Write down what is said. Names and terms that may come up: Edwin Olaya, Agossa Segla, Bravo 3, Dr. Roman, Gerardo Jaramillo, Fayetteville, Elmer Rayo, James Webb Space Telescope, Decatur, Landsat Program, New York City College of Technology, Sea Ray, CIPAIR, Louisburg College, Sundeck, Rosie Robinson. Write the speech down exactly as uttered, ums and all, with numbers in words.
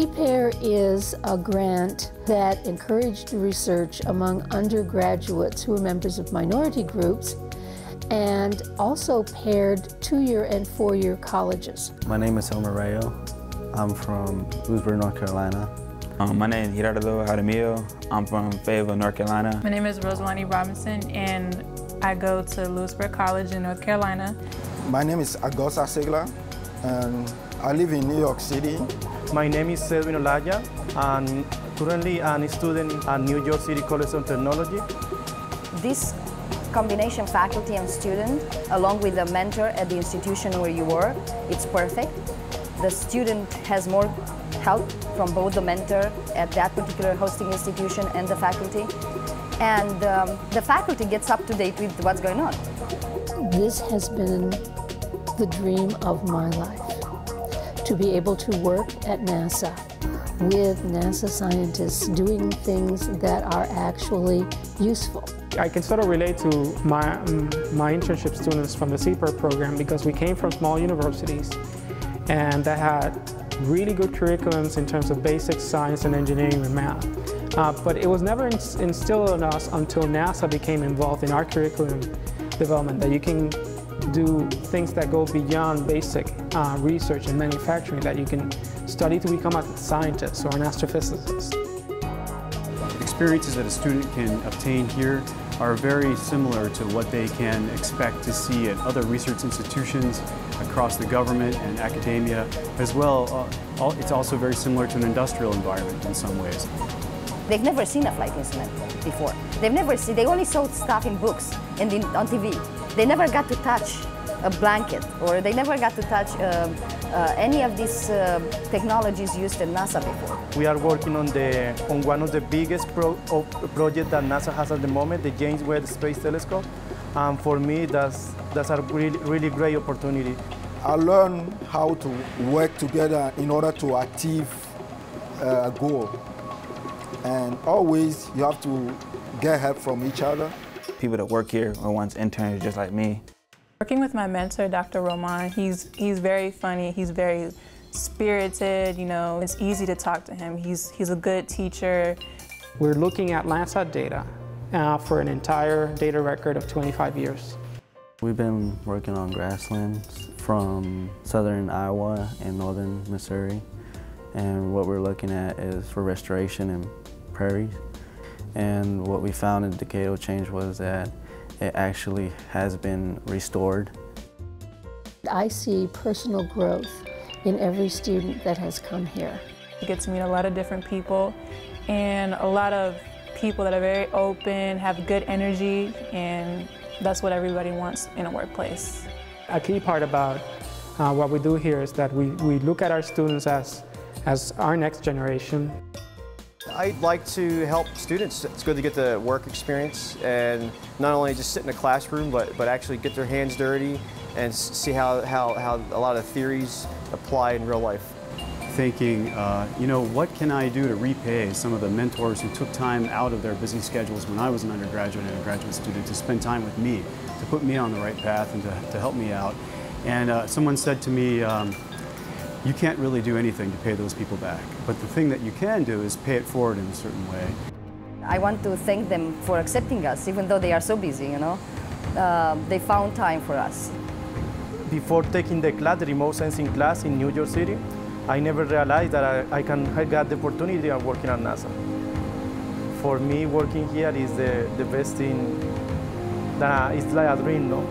CIPAIR is a grant that encouraged research among undergraduates who are members of minority groups and also paired two-year and four-year colleges. My name is Elmer Rayo. I'm from Louisburg, North Carolina. Um, my name is Gerardo Jaramillo. I'm from Fayetteville, North Carolina. My name is Rosie Robinson, and I go to Louisburg College in North Carolina. My name is Agossa Segla, and I live in New York City. My name is Edwin Olaya, and currently I'm a student at New York City College of Technology. This combination faculty and student, along with a mentor at the institution where you work, it's perfect. The student has more help from both the mentor at that particular hosting institution and the faculty. And um, the faculty gets up to date with what's going on. This has been the dream of my life, to be able to work at NASA with NASA scientists doing things that are actually useful. I can sort of relate to my, my internship students from the CIPAIR program, because we came from small universities and they had really good curriculums in terms of basic science and engineering and math. Uh, but it was never instilled in us until NASA became involved in our curriculum development, that you can do things that go beyond basic uh, research and manufacturing, that you can study to become a scientist or an astrophysicist. Experiences that a student can obtain here are very similar to what they can expect to see at other research institutions across the government and academia as well. Uh, it's also very similar to an industrial environment in some ways. They've never seen a flight instrument before. They've never seen, they only saw stuff in books and in, on T V. They never got to touch a blanket, or they never got to touch uh, uh, any of these uh, technologies used at NASA before. We are working on, the, on one of the biggest pro projects that NASA has at the moment, the James Webb Space Telescope. And um, for me, that's, that's a really, really great opportunity. I learned how to work together in order to achieve uh, a goal. And always, you have to get help from each other. People that work here are once interns just like me. Working with my mentor, Doctor Roman, he's, he's very funny, he's very spirited, you know. It's easy to talk to him, he's, he's a good teacher. We're looking at Landsat data uh, for an entire data record of twenty-five years. We've been working on grasslands from southern Iowa and northern Missouri. And what we're looking at is for restoration and prairies. And what we found in Decatur change was that it actually has been restored. I see personal growth in every student that has come here. You get to meet a lot of different people, and a lot of people that are very open, have good energy, and that's what everybody wants in a workplace. A key part about uh, what we do here is that we, we look at our students as as our next generation. I'd like to help students. It's good to get the work experience and not only just sit in a classroom, but, but actually get their hands dirty and see how, how, how a lot of theories apply in real life. Thinking, uh, you know, what can I do to repay some of the mentors who took time out of their busy schedules when I was an undergraduate and a graduate student to spend time with me, to put me on the right path and to, to help me out. And uh, someone said to me, um, you can't really do anything to pay those people back. But the thing that you can do is pay it forward in a certain way. I want to thank them for accepting us, even though they are so busy, you know. Uh, they found time for us. Before taking the class, the remote sensing class in New York City, I never realized that I, I, can, I got the opportunity of working at NASA. For me, working here is the, the best thing. That, it's like a dream, no?